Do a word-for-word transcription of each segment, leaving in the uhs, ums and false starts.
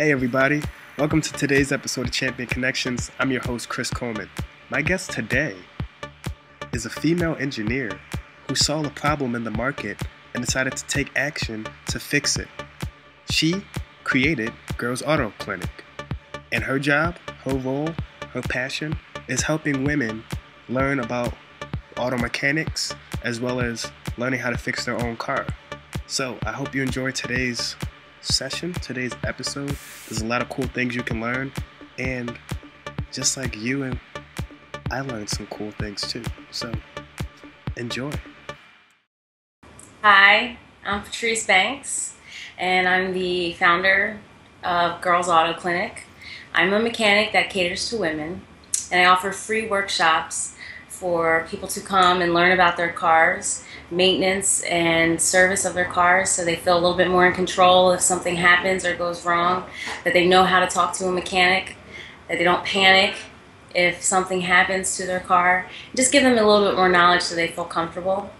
Hey everybody, welcome to today's episode of Champion Connections. I'm your host, Chris Coleman. My guest today is a female engineer who saw a problem in the market and decided to take action to fix it. She created Girls Auto Clinic, and her job, her role, her passion is helping women learn about auto mechanics as well as learning how to fix their own car. So I hope you enjoy today's session, today's episode. There's a lot of cool things you can learn, and just like you and I learned some cool things too, so enjoy. Hi, I'm Patrice Banks, and I'm the founder of Girls Auto Clinic. I'm a mechanic that caters to women, and I offer free workshops for people to come and learn about their cars, maintenance and service of their cars, so they feel a little bit more in control if something happens or goes wrong, that they know how to talk to a mechanic, that they don't panic if something happens to their car. Just give them a little bit more knowledge so they feel comfortable.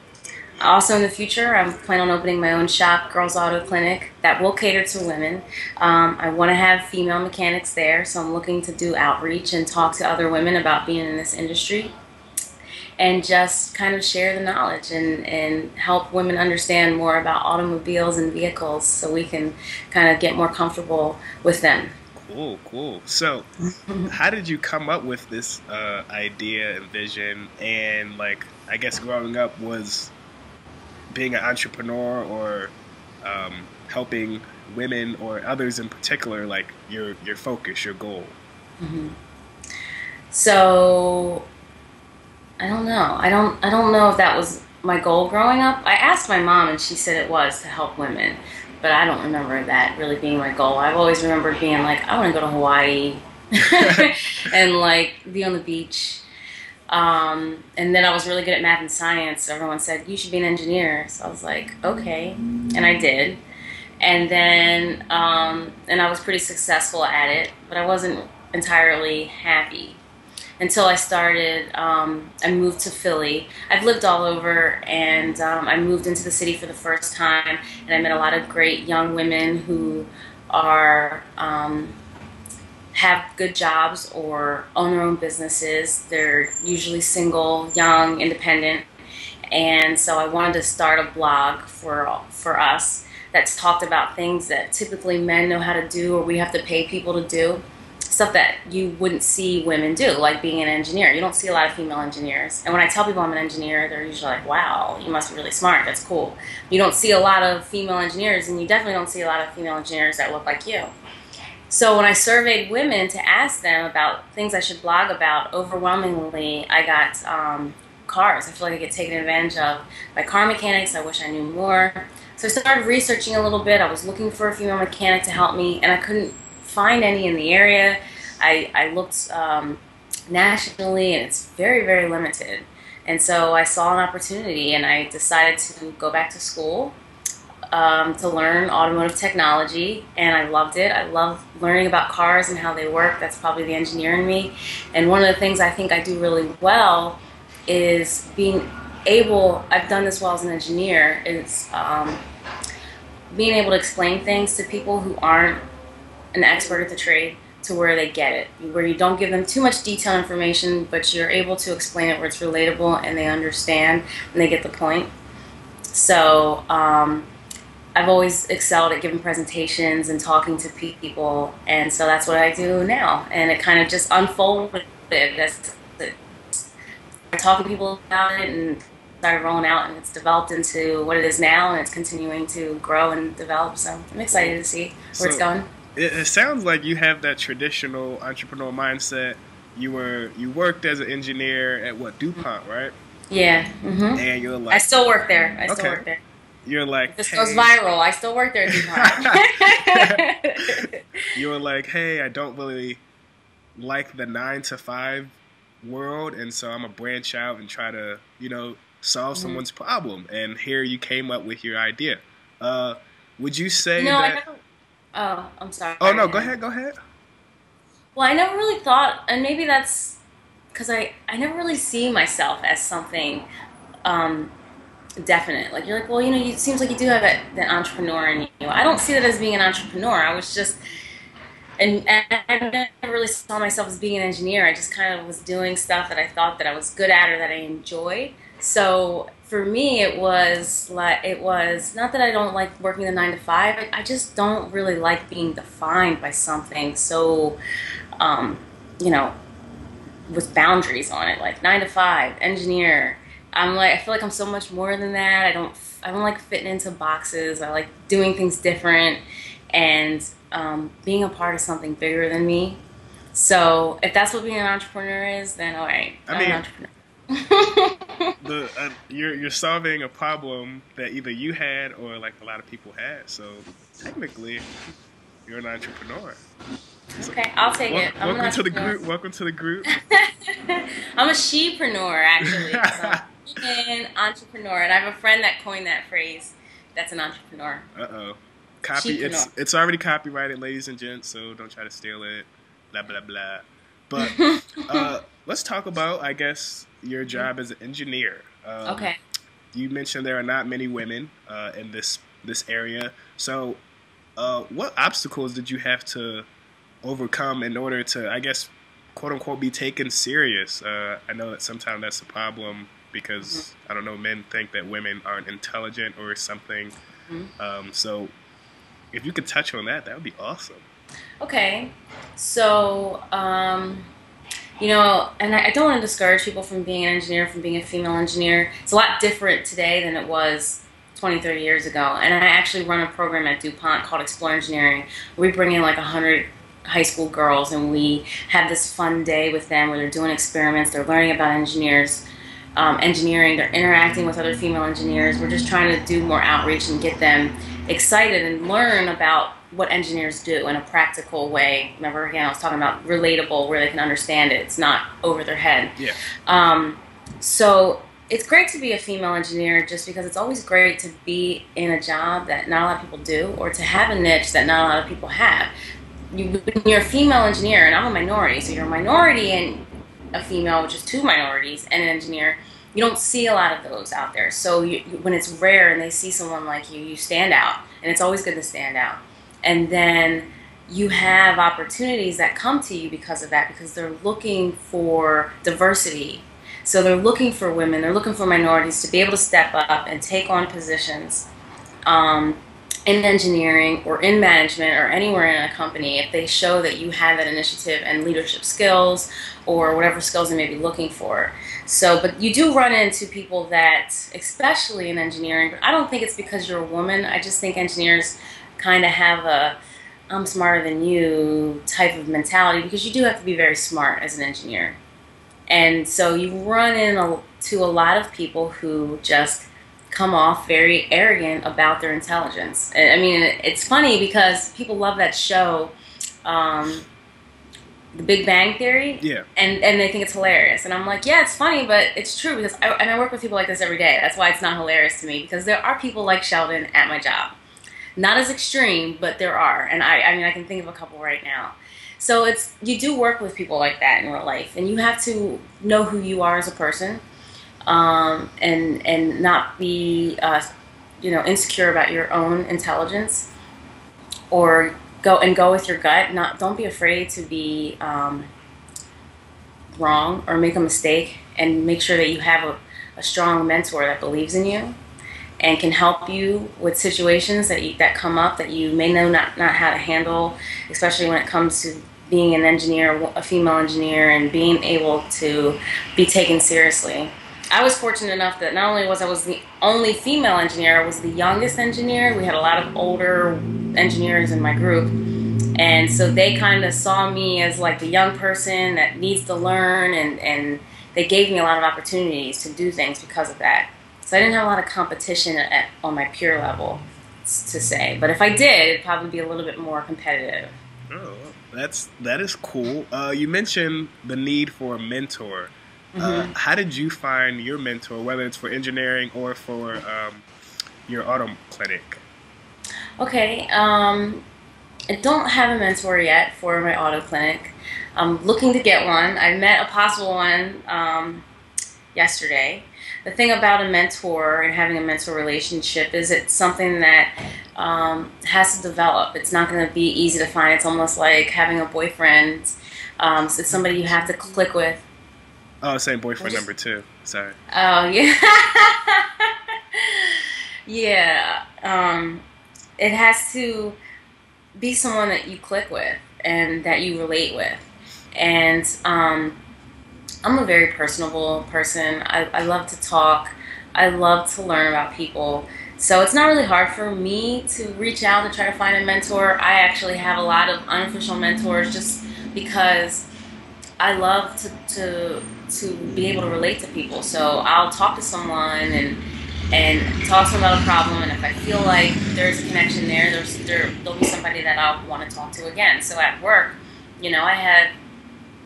Also in the future, I plan on opening my own shop, Girls Auto Clinic, that will cater to women. Um, I want to have female mechanics there, so I'm looking to do outreach and talk to other women about being in this industry, and just kind of share the knowledge and, and help women understand more about automobiles and vehicles so we can kind of get more comfortable with them. Cool, cool. So how did you come up with this uh, idea and vision? And like, I guess growing up, was being an entrepreneur or um, helping women or others in particular, like your, your focus, your goal? Mm-hmm. So I don't know. I don't I don't know if that was my goal growing up. I asked my mom and she said it was to help women, but I don't remember that really being my goal. I've always remembered being like, I want to go to Hawaii and like be on the beach. Um, and then I was really good at math and science. Everyone said, you should be an engineer. So I was like, okay. And I did. And then um, and I was pretty successful at it, but I wasn't entirely happy. Until I started, um, I moved to Philly. I've lived all over, and um, I moved into the city for the first time, and I met a lot of great young women who are um, have good jobs or own their own businesses. They're usually single, young, independent, and so I wanted to start a blog for for us that's talked about things that typically men know how to do or we have to pay people to do. Stuff that you wouldn't see women do, like being an engineer. You don't see a lot of female engineers. And when I tell people I'm an engineer, they're usually like, wow, you must be really smart, that's cool. You don't see a lot of female engineers, and you definitely don't see a lot of female engineers that look like you. So when I surveyed women to ask them about things I should blog about, overwhelmingly I got um, cars. I feel like I get taken advantage of by car mechanics. I wish I knew more. So I started researching a little bit. I was looking for a female mechanic to help me, and I couldn't find any in the area. I, I looked um, nationally, and it's very, very limited. And so I saw an opportunity, and I decided to go back to school um, to learn automotive technology, and I loved it. I love learning about cars and how they work. That's probably the engineer in me. And one of the things I think I do really well is being able, I've done this while as an engineer, is um, being able to explain things to people who aren't an expert at the trade, to where they get it, where you don't give them too much detailed information, but you're able to explain it where it's relatable and they understand and they get the point. So um, I've always excelled at giving presentations and talking to people, and so that's what I do now. And it kind of just unfolded. That's it. I talked to people about it and started rolling out, and it's developed into what it is now, and it's continuing to grow and develop. So I'm excited to see where it's going. It sounds like you have that traditional entrepreneurial mindset. You were you worked as an engineer at what, DuPont, right? Yeah. Mm-hmm. And you're like, I still work there. I okay. still work there. You're like, if this hey. goes viral, I still work there at DuPont. You were like, hey, I don't really like the nine to five world, and so I'm gonna branch out and try to, you know, solve mm-hmm. someone's problem. And here you came up with your idea. Uh, would you say no, that? I don't. Oh, I'm sorry. Oh, no, go ahead, go ahead. Well, I never really thought, and maybe that's because I, I never really see myself as something um, definite. Like, you're like, well, you know, it seems like you do have a, an entrepreneur in you. I don't see that as being an entrepreneur. I was just, And, and I never really saw myself as being an engineer. I just kind of was doing stuff that I thought that I was good at or that I enjoyed. So for me, it was like, it was not that I don't like working the nine to five. I just don't really like being defined by something so, um, you know, with boundaries on it, like nine to five, engineer. I'm like, I feel like I'm so much more than that. I don't, I don't like fitting into boxes. I like doing things different and um, being a part of something bigger than me. So if that's what being an entrepreneur is, then all right, I'm I mean, an entrepreneur. the, uh, you're, you're solving a problem that either you had or like a lot of people had. So technically, you're an entrepreneur. So okay, I'll take welcome, it. I'm welcome to the group. Welcome to the group. I'm a shepreneur, actually. So I'm an entrepreneur, and I have a friend that coined that phrase. That's an entrepreneur. Uh oh, copy. It's it's already copyrighted, ladies and gents. So don't try to steal it. Blah blah blah. But uh, let's talk about, I guess, your job as an engineer. Um, okay. You mentioned there are not many women uh, in this this area. So, uh, what obstacles did you have to overcome in order to, I guess, quote unquote, be taken serious? Uh, I know that sometimes that's a problem because mm-hmm. I don't know, men think that women aren't intelligent or something. Mm-hmm. Um, so, if you could touch on that, that would be awesome. Okay. So. Um... You know, and I don't want to discourage people from being an engineer, from being a female engineer. It's a lot different today than it was twenty, thirty years ago. And I actually run a program at DuPont called Explore Engineering. We bring in like one hundred high school girls, and we have this fun day with them where they're doing experiments, they're learning about engineers, um, engineering, they're interacting with other female engineers. We're just trying to do more outreach and get them excited and learn about what engineers do in a practical way. Remember, again, I was talking about relatable, where they can understand it. It's not over their head. Yeah. Um, so it's great to be a female engineer, just because it's always great to be in a job that not a lot of people do, or to have a niche that not a lot of people have. You, when you're a female engineer, and I'm a minority, so you're a minority and a female, which is two minorities, and an engineer, you don't see a lot of those out there. So you, when it's rare and they see someone like you, you stand out, and it's always good to stand out. And then you have opportunities that come to you because of that, because they're looking for diversity. So they're looking for women, they're looking for minorities to be able to step up and take on positions um, in engineering or in management or anywhere in a company if they show that you have that initiative and leadership skills or whatever skills they may be looking for. So, but you do run into people that, especially in engineering, but I don't think it's because you're a woman. I just think engineers kind of have a I'm smarter than you type of mentality, because you do have to be very smart as an engineer. And so you run into a lot of people who just come off very arrogant about their intelligence. I mean, it's funny because people love that show, um, The Big Bang Theory, yeah. and, and they think it's hilarious. And I'm like, yeah, it's funny, but it's true, because I, and I work with people like this every day. That's why it's not hilarious to me, because there are people like Sheldon at my job. Not as extreme, but there are. And I, I mean, I can think of a couple right now. So it's, you do work with people like that in real life, and you have to know who you are as a person, um, and, and not be, uh, you know, insecure about your own intelligence, or go and go with your gut. Not, don't be afraid to be, um, wrong or make a mistake, and make sure that you have a, a strong mentor that believes in you and can help you with situations that you, that come up that you may know not, not how to handle, especially when it comes to being an engineer, a female engineer, and being able to be taken seriously. I was fortunate enough that not only was I was the only female engineer, I was the youngest engineer. We had a lot of older engineers in my group. And so they kind of saw me as like the young person that needs to learn, and, and they gave me a lot of opportunities to do things because of that. So I didn't have a lot of competition at, on my peer level, to say. But if I did, it'd probably be a little bit more competitive. Oh, that's that is cool. Uh, you mentioned the need for a mentor. Mm-hmm. uh, how did you find your mentor, whether it's for engineering or for um, your auto clinic? Okay, um, I don't have a mentor yet for my auto clinic. I'm looking to get one. I met a possible one um, yesterday. The thing about a mentor and having a mentor relationship is it's something that um, has to develop. It's not going to be easy to find. It's almost like having a boyfriend. Um, so it's somebody you have to click with. Oh, I was saying boyfriend just, number two. Sorry. Oh, yeah. Yeah. Um, it has to be someone that you click with and that you relate with. And um, I'm a very personable person. I, I love to talk. I love to learn about people. So it's not really hard for me to reach out and try to find a mentor. I actually have a lot of unofficial mentors just because I love to, to, to be able to relate to people. So I'll talk to someone and, and talk to them about a problem, and if I feel like there's a connection there, there's, there, there'll be somebody that I'll want to talk to again. So at work, you know, I have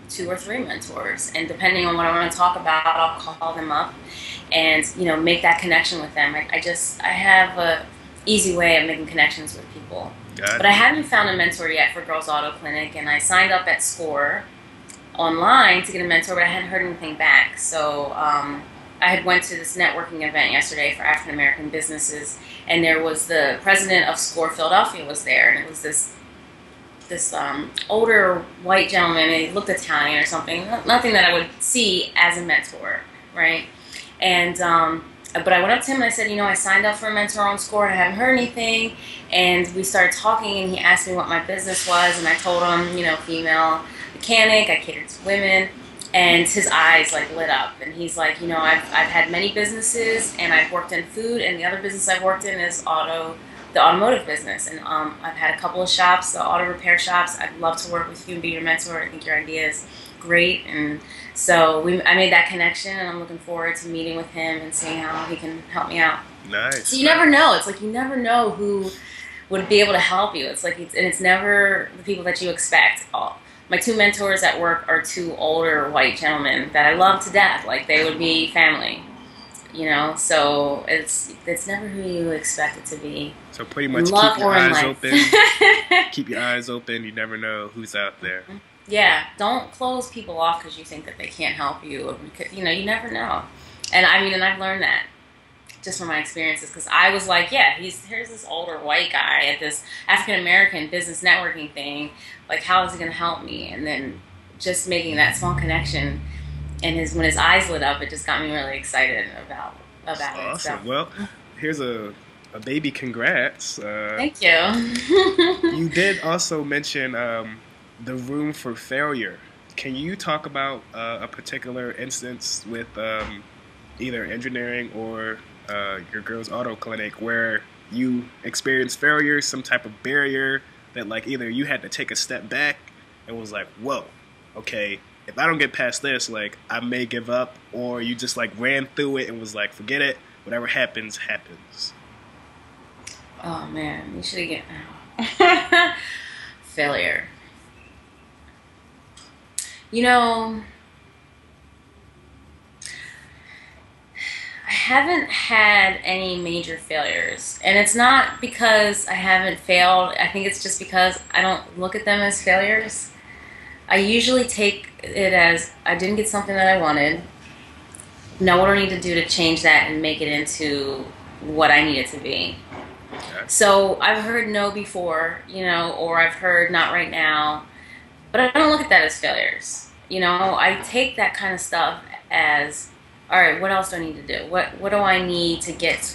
two or three mentors, and depending on what I want to talk about, I'll call them up and, you know, make that connection with them. I, I just, I have a easy way of making connections with people. But I haven't found a mentor yet for Girls Auto Clinic, and I signed up at SCORE online to get a mentor, but I hadn't heard anything back. So um, I had went to this networking event yesterday for African American businesses, and there was the president of SCORE Philadelphia was there, and it was this this um, older white gentleman, and he looked Italian or something, nothing that I would see as a mentor, right? And um, but I went up to him and I said, you know, I signed up for a mentor on SCORE and I haven't heard anything. And we started talking, and he asked me what my business was, and I told him, you know, female mechanic, I cater to women, and his eyes like lit up, and he's like, you know, I've, I've had many businesses, and I've worked in food, and the other business I've worked in is auto, the automotive business, and um, I've had a couple of shops, the auto repair shops. I'd love to work with you and be your mentor. I think your idea is great. And so we, I made that connection, and I'm looking forward to meeting with him and seeing how he can help me out. Nice. So you never know. It's like you never know who would be able to help you. It's like, it's, and it's never the people that you expect. Oh, my two mentors at work are two older white gentlemen that I love to death. Like they would be family, you know. So it's it's never who you expect it to be. So pretty much love keep your eyes life. open. Keep your eyes open. You never know who's out there. Yeah, don't close people off because you think that they can't help you. Or because, you know, you never know. And I mean, and I've learned that just from my experiences, because I was like, yeah, he's here's this older white guy at this African-American business networking thing. Like, how is he going to help me? And then just making that small connection, and his when his eyes lit up, it just got me really excited about, about it. Awesome. So. Well, here's a, a baby congrats. Uh, Thank you. You did also mention um, the room for failure. Can you talk about uh, a particular instance with um, either engineering or Uh, your Girls Auto Clinic where you experienced failure, some type of barrier that like either you had to take a step back and was like, whoa, okay, if I don't get past this, like I may give up, or you just like ran through it and was like, forget it, whatever happens, happens? Oh man, you should get failure. You know, I haven't had any major failures, and it's not because I haven't failed. I think it's just because I don't look at them as failures. I usually take it as I didn't get something that I wanted. Now what do I need to do to change that and make it into what I need it to be? Okay. So I've heard no before, you know, or I've heard not right now, but I don't look at that as failures. You know, I take that kind of stuff as, all right, what else do I need to do? What what do I need to get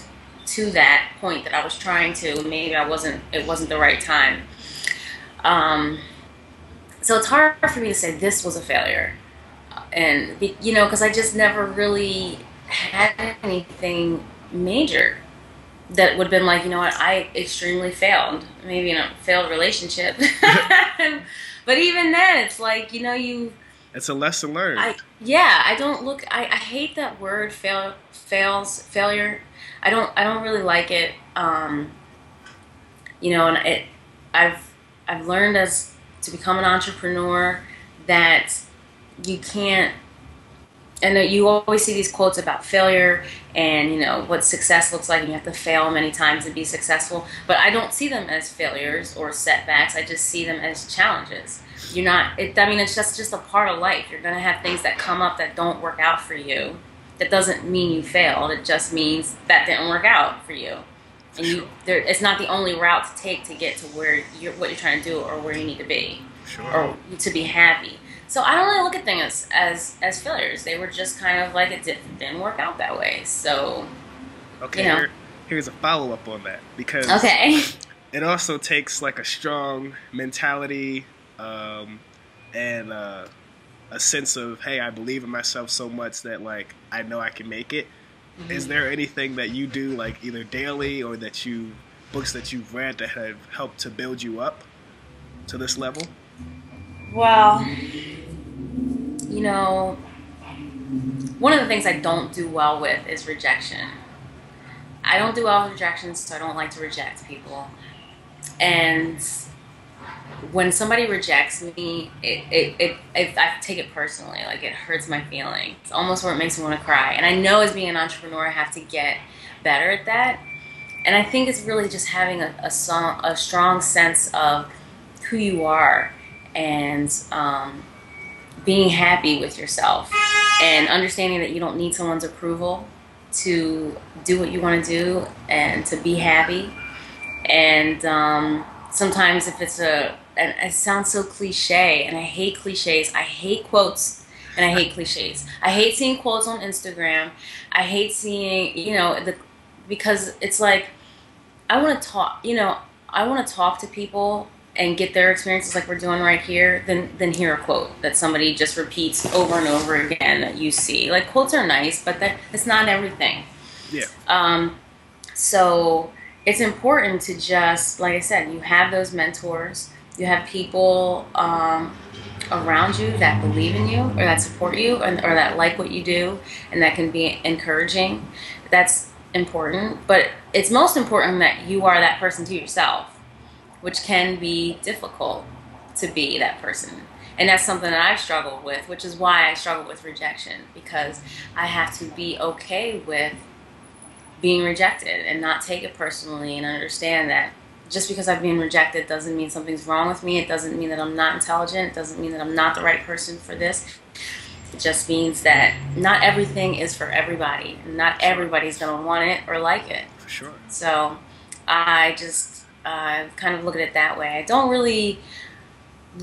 to that point that I was trying to? Maybe I wasn't. It wasn't the right time. Um, so it's hard for me to say this was a failure, and you know, because I just never really had anything major that would have been like, you know what, I extremely failed. Maybe in a failed relationship, but even then, it's like, you know, you. It's a lesson learned. I, yeah, I don't look. I, I hate that word fail, fails, failure. I don't. I don't really like it. Um, you know, and it. I've I've learned as to become an entrepreneur that you can't. And you always see these quotes about failure and, you know, what success looks like, and you have to fail many times to be successful. But I don't see them as failures or setbacks. I just see them as challenges. You're not, it, I mean, it's just, just a part of life. You're going to have things that come up that don't work out for you. That doesn't mean you failed. It just means that didn't work out for you. and you, sure. there, it's not the only route to take to get to where you're, what you're trying to do, or where you need to be, sure. or to be happy. So I don't really look at things as, as as failures. They were just kind of like it didn't, didn't work out that way. So, okay, you know. here, here's a follow up on that, because okay, it also takes like a strong mentality um, and uh, a sense of, hey, I believe in myself so much that like I know I can make it. Mm-hmm. Is there anything that you do, like either daily or that you books that you've read that have helped to build you up to this level? Well, you know, one of the things I don't do well with is rejection. I don't do well with rejection, so I don't like to reject people. And when somebody rejects me, it, it, it, it, I take it personally. Like, it hurts my feelings. It's almost where it makes me want to cry. And I know as being an entrepreneur, I have to get better at that. And I think it's really just having a, a, song, a strong sense of who you are, and um, being happy with yourself, and understanding that you don't need someone's approval to do what you want to do and to be happy. And um, sometimes if it's a, and it sounds so cliche, and I hate cliches, I hate quotes, and I hate cliches. I hate seeing quotes on Instagram. I hate seeing, you know, the, because it's like, I want to talk, you know, I want to talk to people and get their experiences like we're doing right here, then then hear a quote that somebody just repeats over and over again that you see. Like, quotes are nice, but that it's not everything. Yeah. Um, so it's important to just, like I said, you have those mentors, you have people um, around you that believe in you, or that support you, or, or that like what you do, and that can be encouraging. That's important, but it's most important that you are that person to yourself, which can be difficult to be that person. And that's something that I've struggled with, which is why I struggle with rejection, because I have to be okay with being rejected and not take it personally, and understand that just because I've been rejected doesn't mean something's wrong with me. It doesn't mean that I'm not intelligent. It doesn't mean that I'm not the right person for this. It just means that not everything is for everybody. Not everybody's gonna want it or like it. For sure. So I just, I uh, kind of look at it that way. I don't really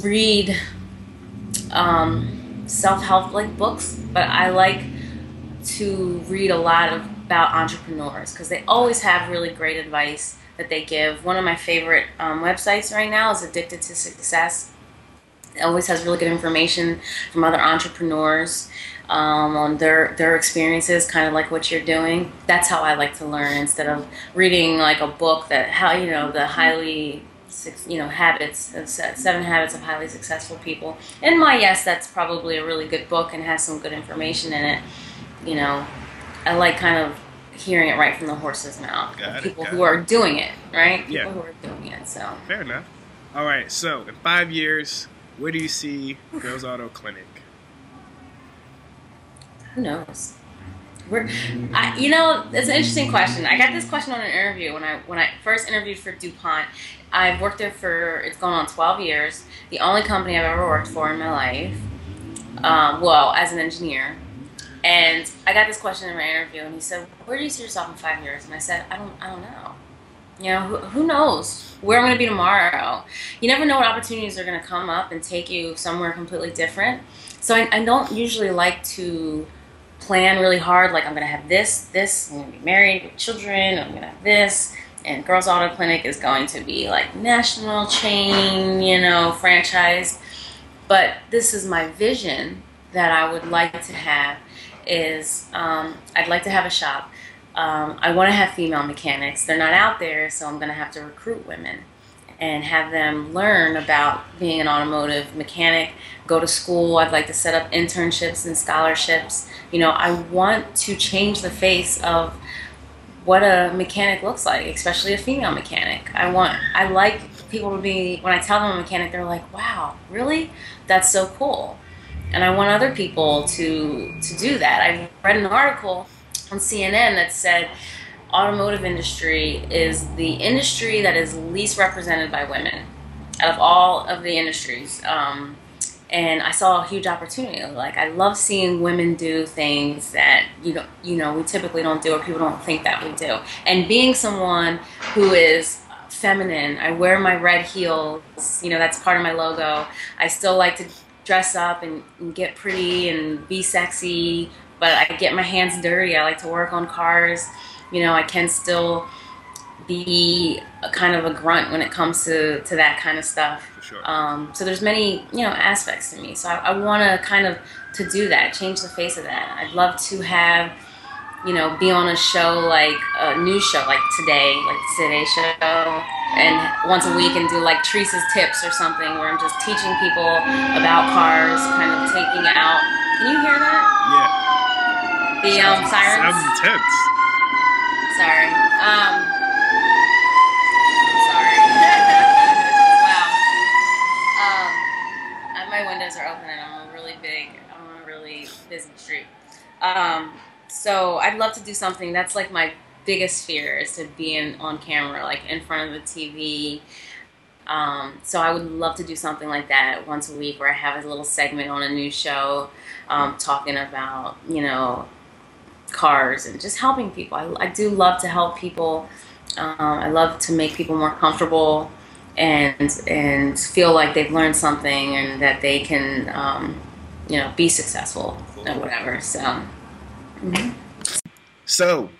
read um, self-help like books, but I like to read a lot of, about entrepreneurs, because they always have really great advice that they give. One of my favorite um, websites right now is Addicted to Success. It always has really good information from other entrepreneurs um, on their, their experiences, kind of like what you're doing. That's how I like to learn, instead of reading like a book that, how, you know, the highly, you know, habits, of seven habits of highly successful people. And my, yes, that's probably a really good book and has some good information in it. You know, I like kind of hearing it right from the horse's mouth. Got it, people who are doing it, right? People yeah. who are doing it, so. Fair enough. All right, so in five years, where do you see Girls Auto Clinic? Who knows? We're, I, you know, it's an interesting question. I got this question on an interview when I when I first interviewed for DuPont. I've worked there for, it's going on twelve years. The only company I've ever worked for in my life, um, well, as an engineer. And I got this question in my interview, and he said, "Where do you see yourself in five years?" And I said, "I don't, I don't know." You know, who, who knows where I'm going to be tomorrow? You never know what opportunities are going to come up and take you somewhere completely different. So I, I don't usually like to plan really hard, like I'm going to have this, this, I'm going to be married with children, I'm going to have this, and Girls Auto Clinic is going to be like national chain, you know, franchise. But this is my vision that I would like to have is um, I'd like to have a shop. Um, I want to have female mechanics. They're not out there, so I'm going to have to recruit women and have them learn about being an automotive mechanic, go to school. I'd like to set up internships and scholarships. You know, I want to change the face of what a mechanic looks like, especially a female mechanic. I want, I like people to be, when I tell them I'm a mechanic, they're like, wow, really? That's so cool. And I want other people to, to do that. I read an article on C N N that said automotive industry is the industry that is least represented by women out of all of the industries. Um, And I saw a huge opportunity. Like, I love seeing women do things that, you know, you know, we typically don't do, or people don't think that we do. And being someone who is feminine, I wear my red heels, you know, that's part of my logo. I still like to dress up and, and get pretty and be sexy, but I get my hands dirty. I like to work on cars. You know, I can still be a kind of a grunt when it comes to, to that kind of stuff. Sure. Um, so there's many, you know, aspects to me. So I, I want to kind of to do that, change the face of that. I'd love to have, you know, be on a show like a news show like today, like the Today Show, and once a week, and do like Teresa's Tips or something, where I'm just teaching people about cars, kind of taking out. Can you hear that? Yeah. The um, sirens. Sounds intense. Sorry. Um. Are open, and I'm a really big, I'm a really busy street. Um, so I'd love to do something that's like my biggest fear, is to be in, on camera, like in front of the T V. Um, so I would love to do something like that once a week, where I have a little segment on a new show, um, talking about, you know, cars and just helping people. I, I do love to help people. Um, I love to make people more comfortable and and feel like they've learned something, and that they can, um, you know, be successful cool. or whatever. So, mm-hmm. so,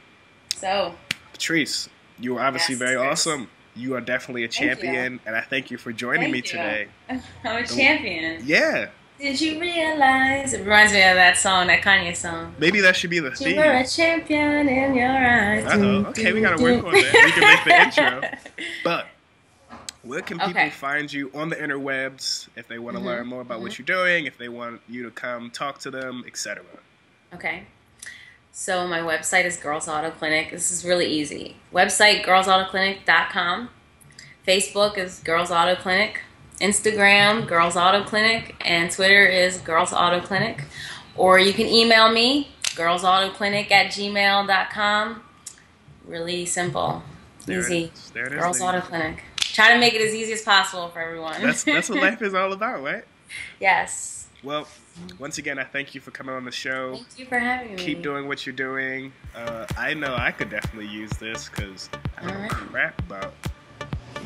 so, Patrice, you are obviously yes, very Chris. awesome. You are definitely a champion, and I thank you for joining thank me you. today. I'm a the, champion. Yeah. Did you realize? It reminds me of that song, that Kanye song. Maybe that should be the theme. You were a champion in your eyes. Uh-oh. Okay, we gotta work on that. We can make the intro, but. Where can people okay. find you on the interwebs if they want to mm-hmm. learn more about mm-hmm. what you're doing, if they want you to come talk to them, et cetera? Okay. So my website is Girls Auto Clinic. This is really easy. Website, girls auto clinic dot com. Facebook is Girls Auto Clinic. Instagram, Girls Auto Clinic. And Twitter is Girls Auto Clinic. Or you can email me, girls auto clinic at gmail dot com. Really simple. There easy. There it is. Girls Auto Clinic. Try to make it as easy as possible for everyone. That's, that's what life is all about, right? Yes. Well, once again, I thank you for coming on the show. Thank you for having me. Keep doing what you're doing. Uh, I know I could definitely use this, because I don't know crap about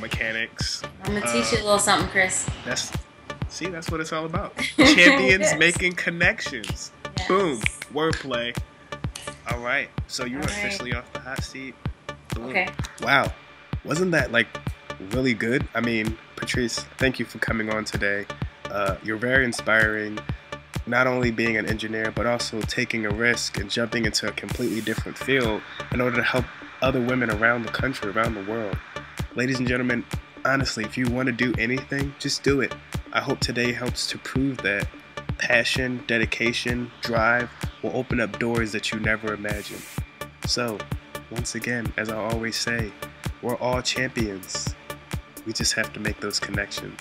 mechanics. I'm going to teach uh, you a little something, Chris. That's See, that's what it's all about. Champions yes. making connections. Yes. Boom. Wordplay. All right. So you're all officially right. off the hot seat. Boom. Okay. Wow. Wasn't that like... really good. I mean, Patrice, thank you for coming on today. Uh, you're very inspiring, not only being an engineer, but also taking a risk and jumping into a completely different field in order to help other women around the country, around the world. Ladies and gentlemen, honestly, if you want to do anything, just do it. I hope today helps to prove that passion, dedication, drive will open up doors that you never imagined. So, once again, as I always say, we're all champions. We just have to make those connections.